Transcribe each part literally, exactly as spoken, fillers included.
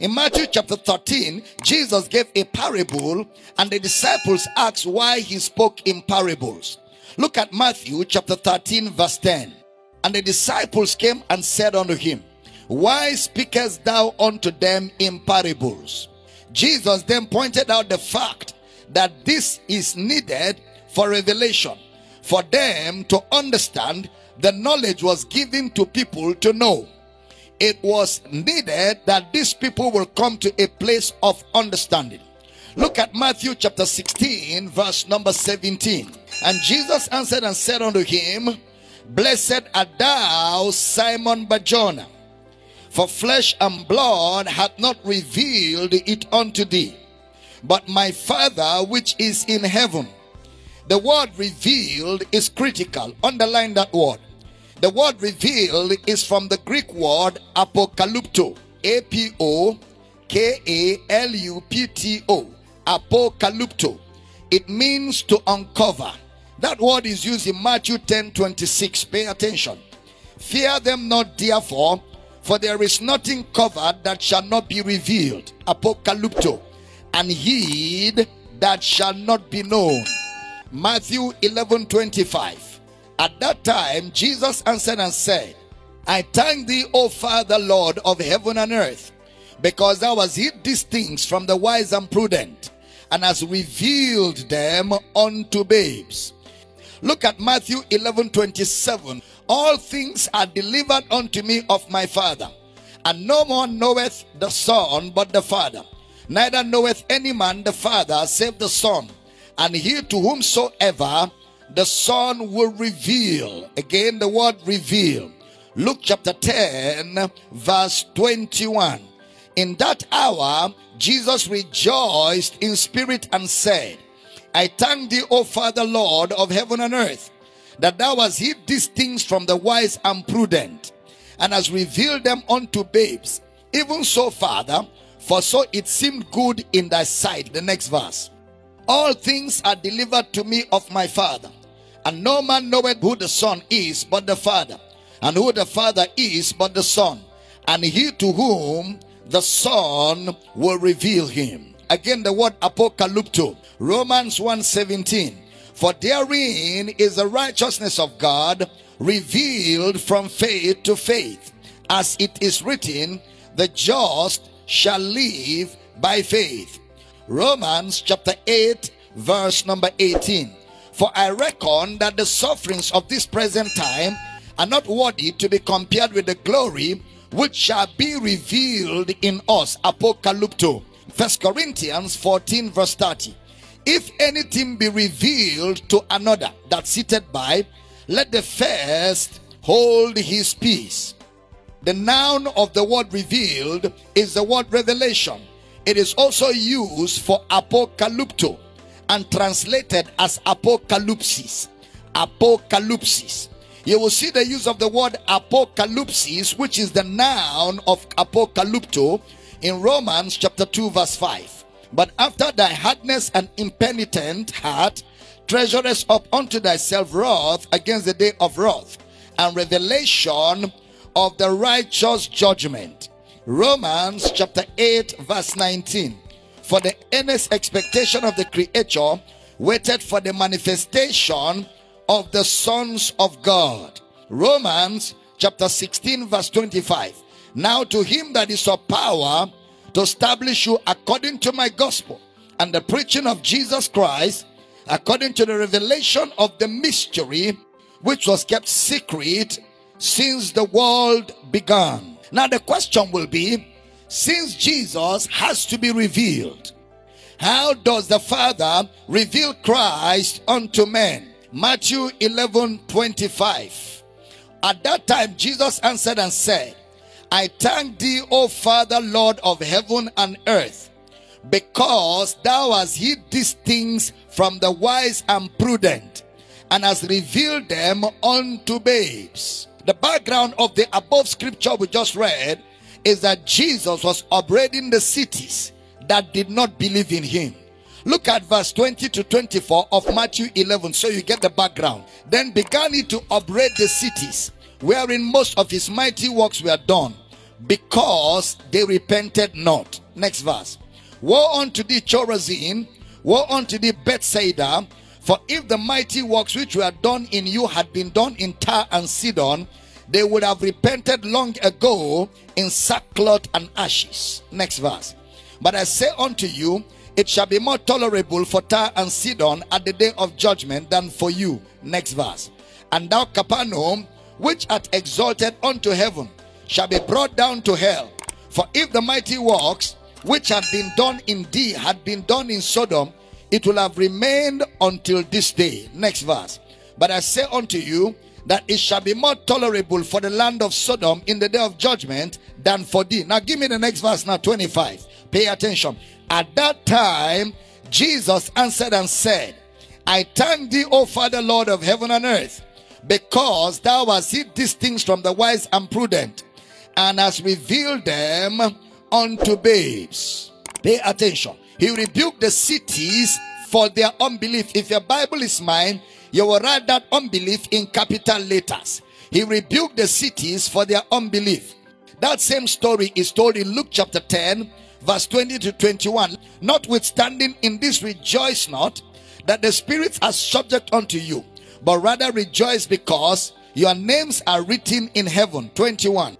In Matthew chapter thirteen, Jesus gave a parable and the disciples asked why he spoke in parables. Look at Matthew chapter thirteen verse ten. And the disciples came and said unto him, Why speakest thou unto them in parables? Jesus then pointed out the fact that this is needed for revelation. For them to understand, the knowledge was given to people to know. It was needed that these people will come to a place of understanding. Look at Matthew chapter sixteen verse number seventeen. And Jesus answered and said unto him, Blessed art thou, Simon Barjona, for flesh and blood hath not revealed it unto thee, but my Father which is in heaven. The word revealed is critical. Underline that word. The word revealed is from the Greek word apokalupto. A P O K A L U P T O. Apokalupto. It means to uncover. That word is used in Matthew ten twenty-six. Pay attention. Fear them not therefore, for there is nothing covered that shall not be revealed. Apokalupto. And hid that shall not be known. Matthew eleven twenty-five. At that time Jesus answered and said, I thank thee, O Father, Lord of heaven and earth, because thou hast hid these things from the wise and prudent, and hast revealed them unto babes. Look at Matthew eleven twenty-seven. All things are delivered unto me of my Father, and no man knoweth the Son but the Father, neither knoweth any man the Father save the Son, and he to whomsoever the Son will reveal. Again, the word reveal. Luke chapter ten verse twenty-one. In that hour Jesus rejoiced in spirit and said, I thank thee, O Father, Lord of heaven and earth, that thou hast hid these things from the wise and prudent, and hast revealed them unto babes. Even so, Father, for so it seemed good in thy sight. The next verse. All things are delivered to me of my Father, and no man knoweth who the Son is but the Father, and who the Father is but the Son, and he to whom the Son will reveal him. Again, the word apokalupto. Romans one seventeen. For therein is the righteousness of God revealed from faith to faith, as it is written, the just shall live by faith. Romans chapter eight verse number eighteen. For I reckon that the sufferings of this present time are not worthy to be compared with the glory which shall be revealed in us. Apokalupto. First Corinthians fourteen verse thirty. If anything be revealed to another that sitteth by, let the first hold his peace. The noun of the word revealed is the word revelation. It is also used for apokalupto and translated as apokalypsis. Apokalypsis. You will see the use of the word apokalypsis, which is the noun of apokalupto, in Romans chapter two verse five. But after thy hardness and impenitent heart treasurest up unto thyself wrath against the day of wrath, and revelation of the righteous judgment. Romans chapter eight verse nineteen. For the earnest expectation of the creature waited for the manifestation of the sons of God. Romans chapter sixteen verse twenty-five. Now to him that is of power to establish you according to my gospel and the preaching of Jesus Christ, according to the revelation of the mystery which was kept secret since the world began. Now the question will be, since Jesus has to be revealed, how does the Father reveal Christ unto men? Matthew eleven twenty-five. At that time Jesus answered and said, I thank thee, O Father, Lord of heaven and earth, because thou hast hid these things from the wise and prudent, and hast revealed them unto babes. The background of the above scripture we just read is that Jesus was upbraiding the cities that did not believe in him. Look at verse twenty to twenty-four of Matthew eleven, so you get the background. Then began he to upbraid the cities wherein most of his mighty works were done, because they repented not. Next verse. Woe unto thee, Chorazin! Woe unto thee, Bethsaida! For if the mighty works which were done in you had been done in Tyre and Sidon, they would have repented long ago in sackcloth and ashes. Next verse. But I say unto you, it shall be more tolerable for Tyre and Sidon at the day of judgment than for you. Next verse. And thou, Capernaum, which art exalted unto heaven, shall be brought down to hell. For if the mighty works which had been done in thee had been done in Sodom, it will have remained until this day. Next verse. But I say unto you, that it shall be more tolerable for the land of Sodom in the day of judgment than for thee. Now give me the next verse now, twenty-five. Pay attention. At that time, Jesus answered and said, I thank thee, O Father, Lord of heaven and earth, because thou hast hid these things from the wise and prudent, and hast revealed them unto babes. Pay attention. He rebuked the cities for their unbelief. If your Bible is mine, you will write that unbelief in capital letters. He rebuked the cities for their unbelief. That same story is told in Luke chapter ten, verse twenty to twenty-one. Notwithstanding, in this rejoice not that the spirits are subject unto you, but rather rejoice because your names are written in heaven. twenty-one.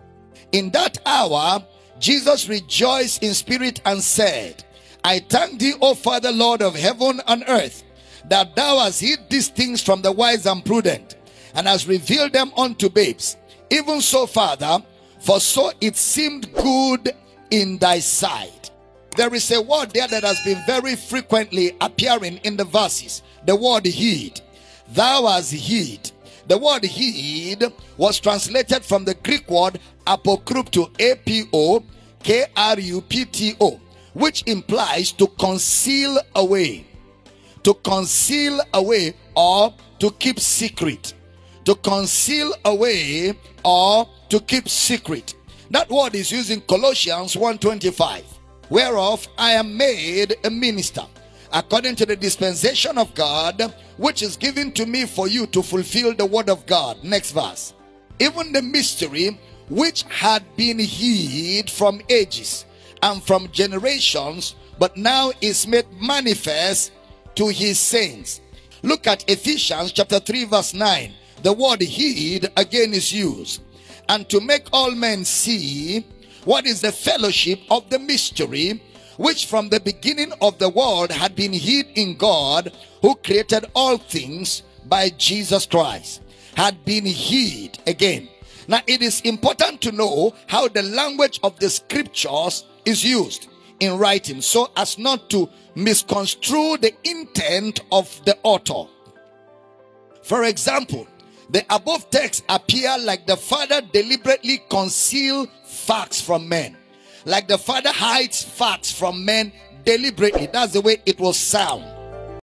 In that hour, Jesus rejoiced in spirit and said, I thank thee, O Father, Lord of heaven and earth, that thou hast hid these things from the wise and prudent, and hast revealed them unto babes. Even so, Father, for so it seemed good in thy sight. There is a word there that has been very frequently appearing in the verses. The word hid. Thou hast hid. The word hid was translated from the Greek word apokrupto, A P O K R U P T O, which implies to conceal away. To conceal away or to keep secret. To conceal away or to keep secret. That word is used in Colossians one twenty-five. Whereof I am made a minister, according to the dispensation of God, which is given to me for you to fulfill the word of God. Next verse. Even the mystery which had been hid from ages and from generations, but now is made manifest to his saints. Look at Ephesians chapter three verse nine. The word hid again is used. And to make all men see what is the fellowship of the mystery, which from the beginning of the world had been hid in God, who created all things by Jesus Christ. Had been hid again. Now it is important to know how the language of the scriptures is used in writing, so as not to misconstrue the intent of the author. For example, the above texts appear like the Father deliberately conceals facts from men, like the Father hides facts from men deliberately. That's the way it will sound.